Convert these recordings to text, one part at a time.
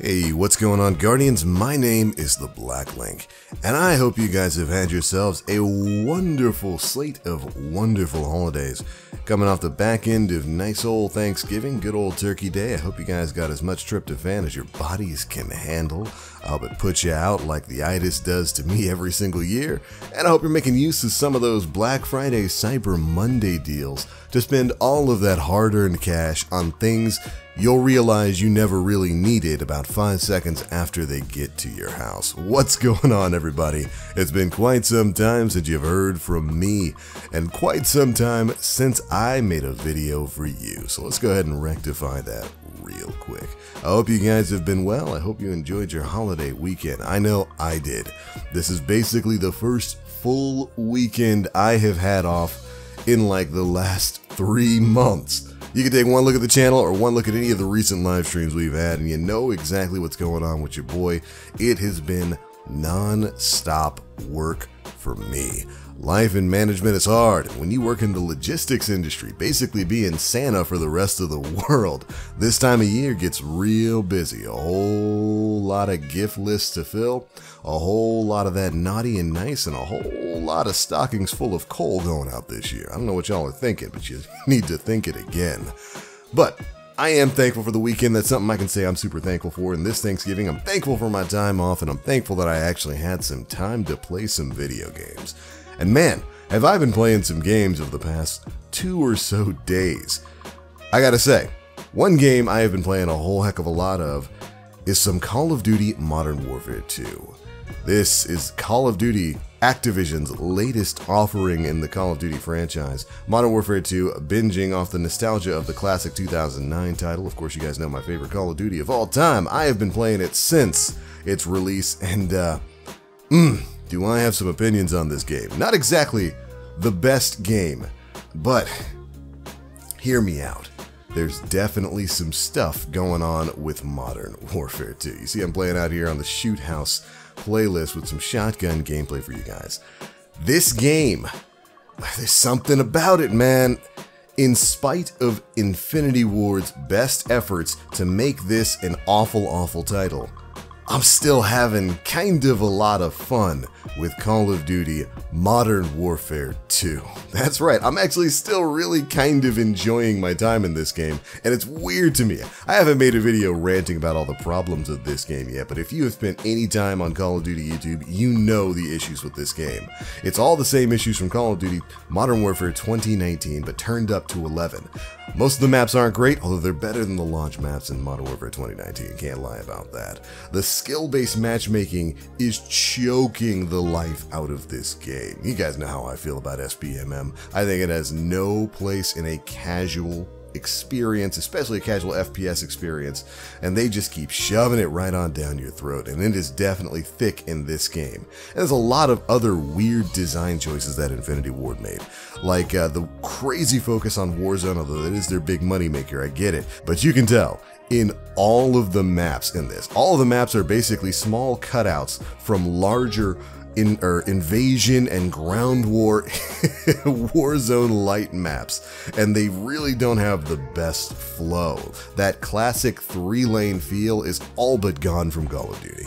Hey, what's going on, Guardians? My name is The Black Link, and I hope you guys have had yourselves a wonderful slate of wonderful holidays. Coming off the back end of nice old Thanksgiving, good old Turkey Day, I hope you guys got as much tryptophan as your bodies can handle. I hope it puts you out like the itis does to me every single year, and I hope you're making use of some of those Black Friday, Cyber Monday deals to spend all of that hard-earned cash on things you'll realize you never really needed about 5 seconds after they get to your house. What's going on, everybody? It's been quite some time since you've heard from me, and quite some time since I made a video for you. So let's go ahead and rectify that real quick. I hope you guys have been well. I hope you enjoyed your holiday weekend. I know I did. This is basically the first full weekend I have had off in like the last 3 months. You can take one look at the channel or one look at any of the recent live streams we've had, and you know exactly what's going on with your boy. It has been non-stop work for me. Life and management is hard. When you work in the logistics industry, basically being Santa for the rest of the world, this time of year gets real busy. A whole lot of gift lists to fill, a whole lot of that naughty and nice, and a whole lot of stockings full of coal going out this year. I don't know what y'all are thinking, but you need to think it again. But I am thankful for the weekend. That's something I can say I'm super thankful for. And this Thanksgiving, I'm thankful for my time off, and I'm thankful that I actually had some time to play some video games. And man, have I been playing some games over the past 2 or so days. I gotta say, one game I have been playing a whole heck of a lot of is some Call of Duty Modern Warfare 2. This is Call of Duty, Activision's latest offering in the Call of Duty franchise. Modern Warfare 2, binging off the nostalgia of the classic 2009 title. Of course, you guys know my favorite Call of Duty of all time. I have been playing it since its release, and do I have some opinions on this game. Not exactly the best game, but hear me out. There's definitely some stuff going on with Modern Warfare 2. You see, I'm playing out here on the Shoot House playlist with some shotgun gameplay for you guys. This game, there's something about it, man. In spite of Infinity Ward's best efforts to make this an awful, awful title, I'm still having kind of a lot of fun with Call of Duty Modern Warfare 2. That's right, I'm actually still really kind of enjoying my time in this game, and it's weird to me. I haven't made a video ranting about all the problems of this game yet, but if you have spent any time on Call of Duty YouTube, you know the issues with this game. It's all the same issues from Call of Duty Modern Warfare 2019, but turned up to 11. Most of the maps aren't great, although they're better than the launch maps in Modern Warfare 2019, can't lie about that. The skill-based matchmaking is choking the life out of this game. You guys know how I feel about SBMM. I think it has no place in a casual experience, especially a casual FPS experience, and they just keep shoving it right on down your throat, and it is definitely thick in this game. And there's a lot of other weird design choices that Infinity Ward made, like the crazy focus on Warzone, although that is their big moneymaker, I get it, but you can tell in all of the maps in this, all of the maps are basically small cutouts from larger invasion and ground war Warzone light maps, and they really don't have the best flow. That classic 3-lane feel is all but gone from Call of Duty,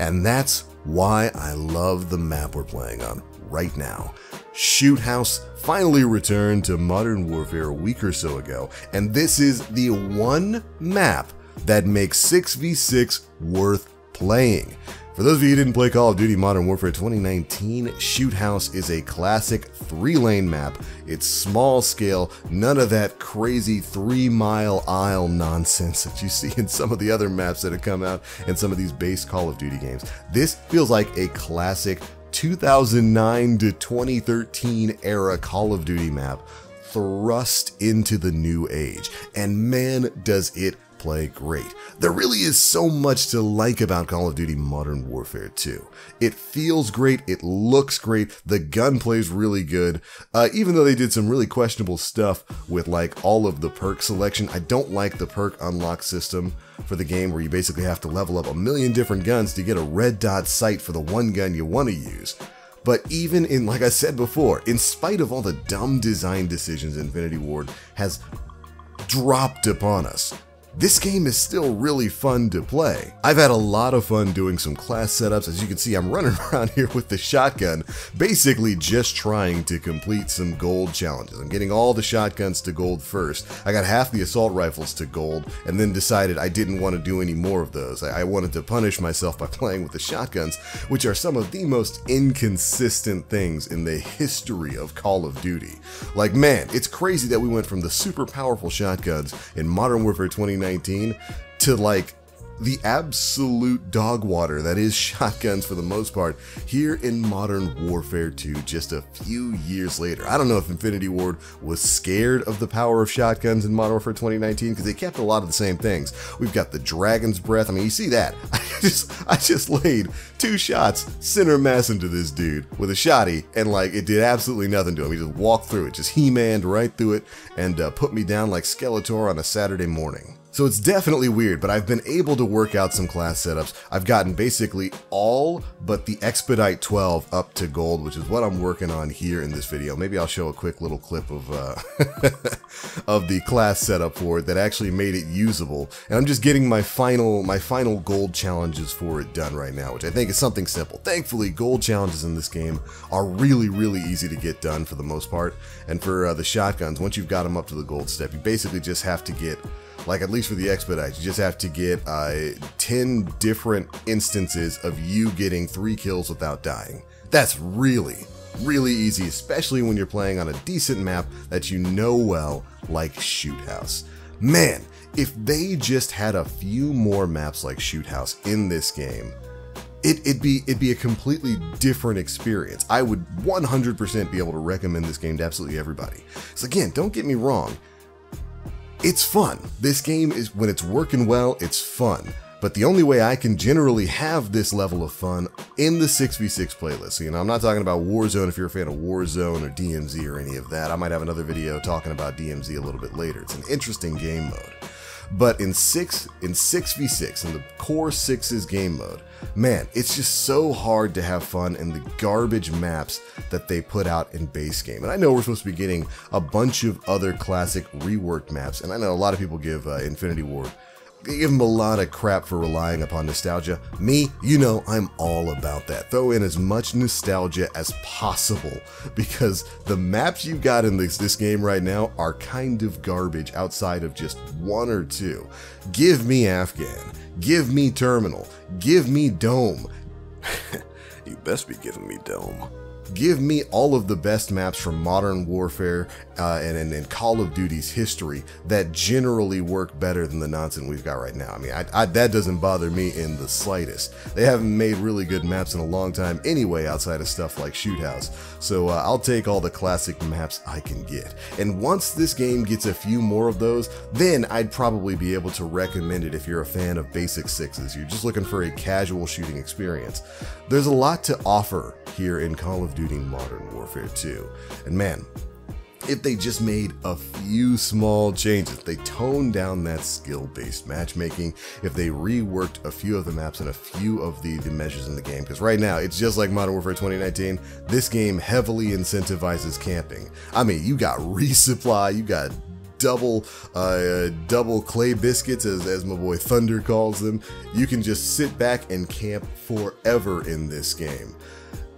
and that's why I love the map we're playing on right now. Shoot House finally returned to Modern Warfare a week or so ago, and this is the one map that makes 6v6 worth playing. For those of you who didn't play Call of Duty Modern Warfare 2019, Shoot House is a classic 3-lane map. It's small scale, none of that crazy 3-mile aisle nonsense that you see in some of the other maps that have come out and some of these base Call of Duty games. This feels like a classic 2009 to 2013 era Call of Duty map thrust into the new age, and man, does it play great. There really is so much to like about Call of Duty Modern Warfare 2. It feels great, it looks great, the gunplay's really good, even though they did some really questionable stuff with like all of the perk selection. I don't like the perk unlock system for the game, where you basically have to level up a million different guns to get a red dot sight for the one gun you want to use. But even in, like I said before, in spite of all the dumb design decisions Infinity Ward has dropped upon us, This game is still really fun to play. I've had a lot of fun doing some class setups. As you can see, I'm running around here with the shotgun, basically just trying to complete some gold challenges. I'm getting all the shotguns to gold first. I got half the assault rifles to gold and then decided I didn't want to do any more of those. I wanted to punish myself by playing with the shotguns, which are some of the most inconsistent things in the history of Call of Duty. Like, man, it's crazy that we went from the super powerful shotguns in Modern Warfare 2019 to like the absolute dog water that is shotguns for the most part here in Modern Warfare 2 just a few years later. I don't know if Infinity Ward was scared of the power of shotguns in Modern Warfare 2019, because they kept a lot of the same things. We've got the Dragon's Breath. I mean, you see that. I just laid two shots center mass into this dude with a shotty, and like, it did absolutely nothing to him. He just walked through it, just He-Man'd right through it, and put me down like Skeletor on a Saturday morning. So it's definitely weird, but I've been able to work out some class setups. I've gotten basically all but the Expedite 12 up to gold, which is what I'm working on here in this video. Maybe I'll show a quick little clip of of the class setup for it that actually made it usable. And I'm just getting my final gold challenges for it done right now, which I think is something simple. Thankfully, gold challenges in this game are really easy to get done for the most part. And for the shotguns, once you've got them up to the gold step, you basically just have to get, like, at least for the Expedites, you just have to get 10 different instances of you getting 3 kills without dying. That's really easy, especially when you're playing on a decent map that you know well, like Shoot House. Man, if they just had a few more maps like Shoot House in this game, it'd be a completely different experience. I would 100% be able to recommend this game to absolutely everybody. So again, don't get me wrong, it's fun. This game is, when it's working well, it's fun. But the only way I can generally have this level of fun in the 6v6 playlist, so, you know, I'm not talking about Warzone if you're a fan of Warzone or DMZ or any of that. I might have another video talking about DMZ a little bit later. It's an interesting game mode. But in 6v6, in the core 6's game mode, man, it's just so hard to have fun in the garbage maps that they put out in base game. And I know we're supposed to be getting a bunch of other classic reworked maps, and I know a lot of people give Infinity Ward, they give them a lot of crap for relying upon nostalgia. Me, you know, I'm all about that. Throw in as much nostalgia as possible, because the maps you've got in this game right now are kind of garbage outside of just one or two. Give me Afghan, give me Terminal, give me Dome. You best be giving me Dome. Give me all of the best maps from Modern Warfare and Call of Duty's history that generally work better than the nonsense we've got right now. I mean, that doesn't bother me in the slightest. They haven't made really good maps in a long time anyway, outside of stuff like Shoot House. So I'll take all the classic maps I can get. And once this game gets a few more of those, then I'd probably be able to recommend it if you're a fan of basic sixes. You're just looking for a casual shooting experience. There's a lot to offer here in Call of Duty Modern Warfare 2. And man, if they just made a few small changes, they toned down that skill-based matchmaking, if they reworked a few of the maps and a few of the measures in the game, because right now, it's just like Modern Warfare 2019, this game heavily incentivizes camping. I mean, you got resupply, you got double clay biscuits, as my boy Thunder calls them. You can just sit back and camp forever in this game.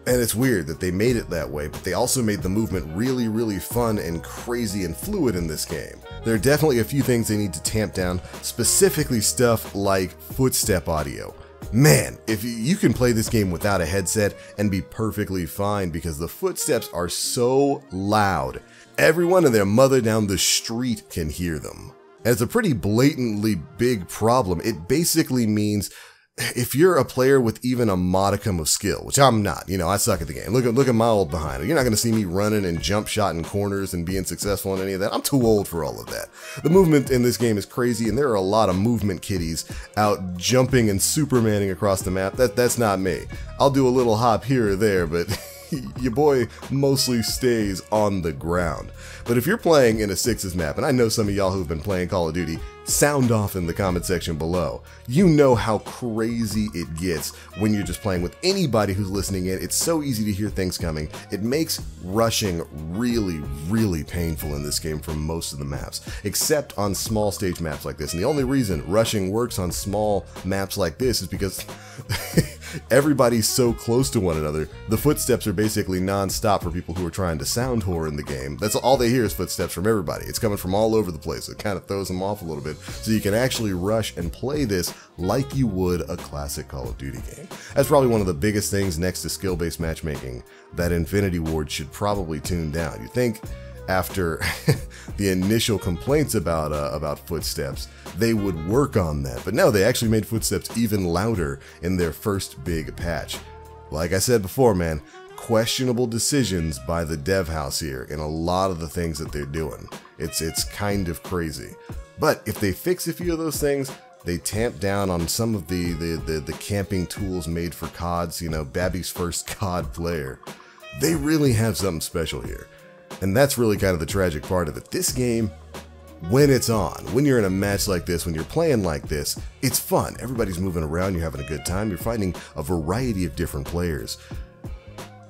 And it's weird that they made it that way, but they also made the movement really fun and crazy and fluid in this game. There are definitely a few things they need to tamp down, specifically stuff like footstep audio. Man, if you can play this game without a headset and be perfectly fine, because the footsteps are so loud, everyone and their mother down the street can hear them. And it's a pretty blatantly big problem. It basically means if you're a player with even a modicum of skill, which I'm not, you know, I suck at the game. Look at my old behind. You're not going to see me running and jump shotting corners and being successful in any of that. I'm too old for all of that. The movement in this game is crazy, and there are a lot of movement kiddies out jumping and supermanning across the map. That's not me. I'll do a little hop here or there, but your boy mostly stays on the ground. But if you're playing in a 6's map, and I know some of y'all who've been playing Call of Duty, sound off in the comment section below. You know how crazy it gets when you're just playing with anybody who's listening in. It's so easy to hear things coming. It makes rushing really, really painful in this game for most of the maps, except on small stage maps like this. And the only reason rushing works on small maps like this is because everybody's so close to one another. The footsteps are basically non-stop for people who are trying to sound whore in the game. That's all they hear is footsteps from everybody. It's coming from all over the place. It kind of throws them off a little bit. So you can actually rush and play this like you would a classic Call of Duty game. That's probably one of the biggest things next to skill-based matchmaking that Infinity Ward should probably tune down. You think after the initial complaints about footsteps, they would work on that. But no, they actually made footsteps even louder in their first big patch. Like I said before, man, questionable decisions by the dev house here in a lot of the things that they're doing. It's kind of crazy. But if they fix a few of those things, they tamp down on some of the camping tools made for CODs, you know, Babby's first COD player, they really have something special here. And that's really kind of the tragic part of it. This game, when it's on, when you're in a match like this, when you're playing like this, it's fun. Everybody's moving around, you're having a good time, you're fighting a variety of different players.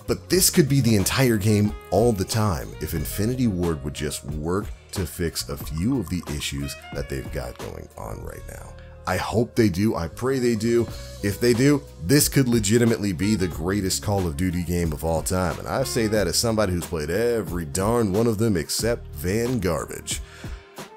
But this could be the entire game all the time if Infinity Ward would just work to fix a few of the issues that they've got going on right now. I hope they do, I pray they do. If they do, this could legitimately be the greatest Call of Duty game of all time, and I say that as somebody who's played every darn one of them except Van Garbage.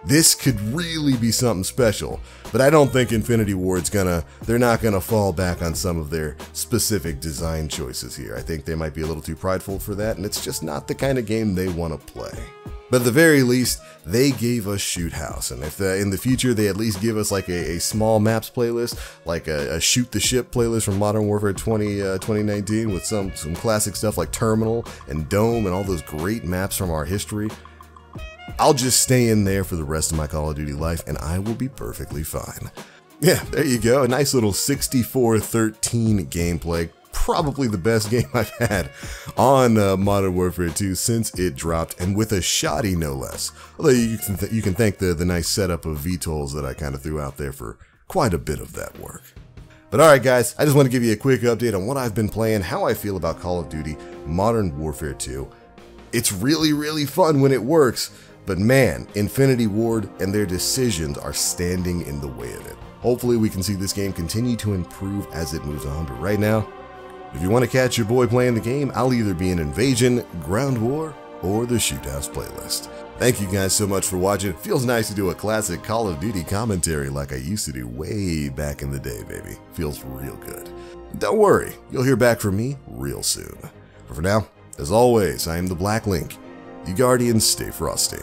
This could really be something special, but I don't think Infinity Ward's they're not gonna fall back on some of their specific design choices here. I think they might be a little too prideful for that, and it's just not the kind of game they wanna play. But at the very least, they gave us Shoot House, and if in the future they at least give us like a small maps playlist, like a Shoot the Ship playlist from Modern Warfare 2019 with some classic stuff like Terminal and Dome and all those great maps from our history, I'll just stay in there for the rest of my Call of Duty life and I will be perfectly fine. Yeah, there you go, a nice little 64-13 gameplay. Probably the best game I've had on Modern Warfare 2 since it dropped, and with a shoddy no less. Although you can thank the nice setup of VTOLs that I kind of threw out there for quite a bit of that work. But alright guys, I just want to give you a quick update on what I've been playing, how I feel about Call of Duty Modern Warfare 2. It's really, really fun when it works, but man, Infinity Ward and their decisions are standing in the way of it. Hopefully we can see this game continue to improve as it moves on, but right now, if you want to catch your boy playing the game, I'll either be in Invasion, Ground War, or the Shoot House playlist. Thank you guys so much for watching. It feels nice to do a classic Call of Duty commentary like I used to do way back in the day, baby. Feels real good. Don't worry, you'll hear back from me real soon. But for now, as always, I am the Black Link. You Guardians, stay frosty.